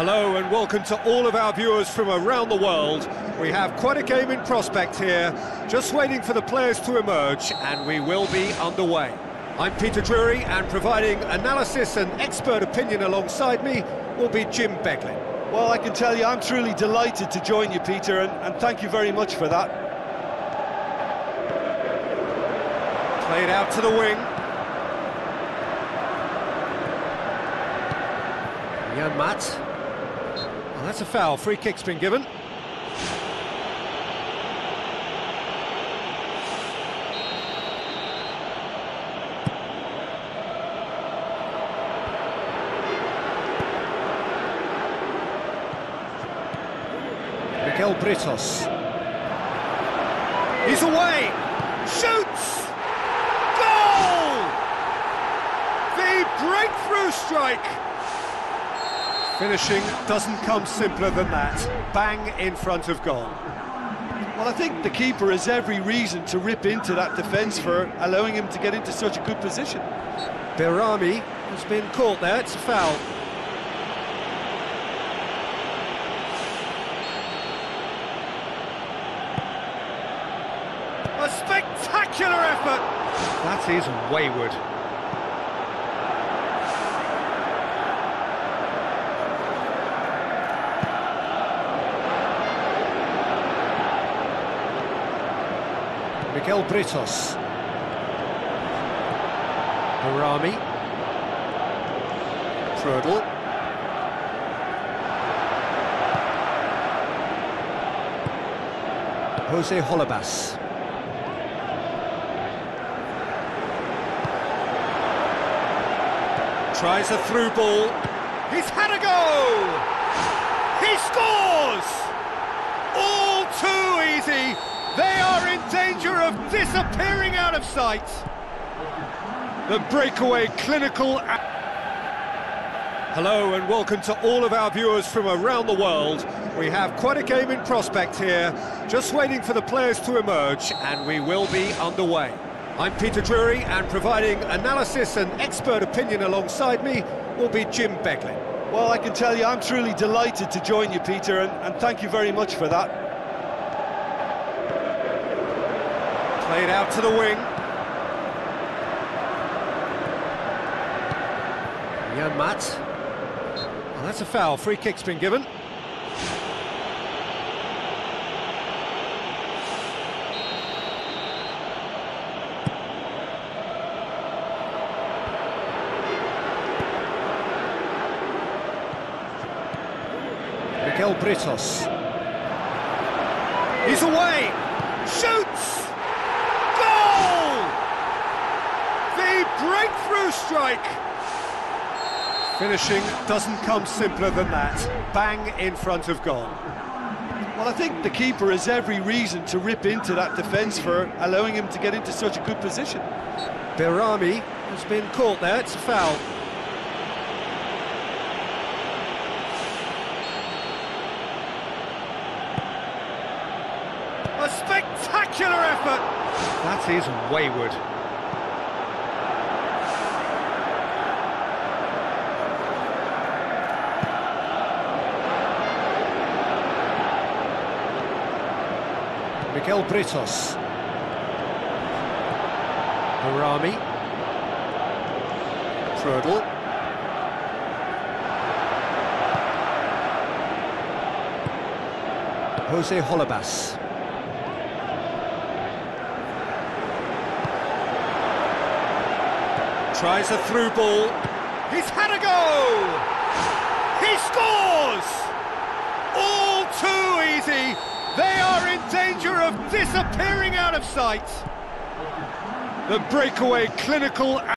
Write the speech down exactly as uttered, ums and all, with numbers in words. Hello and welcome to all of our viewers from around the world. We have quite a game in prospect here, just waiting for the players to emerge, and we will be underway. I'm Peter Drury, and providing analysis and expert opinion alongside me will be Jim Beglin. Well, I can tell you I'm truly delighted to join you, Peter, and, and thank you very much for that. Played out to the wing. Jan Mats. Well, that's a foul. Free kick's been given. Miguel Britos. He's away. Shoots! Goal! The breakthrough strike. Finishing doesn't come simpler than that. Bang in front of goal. Well, I think the keeper has every reason to rip into that defence for allowing him to get into such a good position. Berami has been caught there. It's a foul. A spectacular effort! That is wayward. Miguel Britos. Harami. Trudel. José Holebas. Tries a through ball. He's had a go! He scores! All too easy! They are in danger of disappearing out of sight. The breakaway clinical... Hello and welcome to all of our viewers from around the world. We have quite a game in prospect here, just waiting for the players to emerge, and we will be underway. I'm Peter Drury, and providing analysis and expert opinion alongside me will be Jim Beglin. Well, I can tell you I'm truly delighted to join you, Peter, and, and thank you very much for that. Played out to the wing. Jan Mats. Well, that's a foul. Free kick's been given. Miguel Britos. He's away. Shoots! Breakthrough strike. Finishing doesn't come simpler than that. Bang in front of goal. Well, I think the keeper has every reason to rip into that defence for allowing him to get into such a good position. Berami has been caught there. It's a foul. A spectacular effort. That is wayward. Miguel Britos. Harami. Trudel. José Holebas. Tries a through ball. He's had a go! He scores! All too easy! They are in danger of disappearing out of sight. The breakaway clinical...